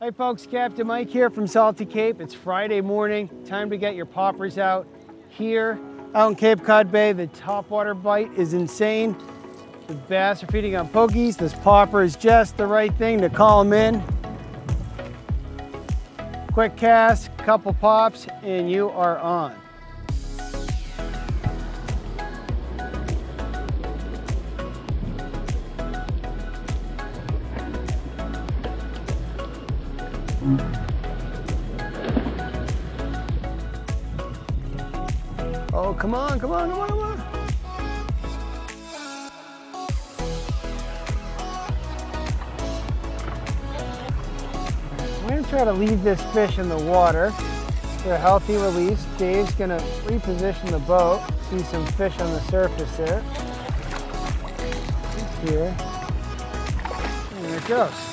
Hey folks, Captain Mike here from Salty Cape. It's Friday morning, time to get your poppers out. Here, out in Cape Cod Bay, the topwater bite is insane. The bass are feeding on pokies. This popper is just the right thing to call them in. Quick cast, couple pops, and you are on. Oh, come on, come on, come on, come on. We're gonna try to leave this fish in the water for a healthy release. Dave's gonna reposition the boat. See some fish on the surface there. Here. And there it goes.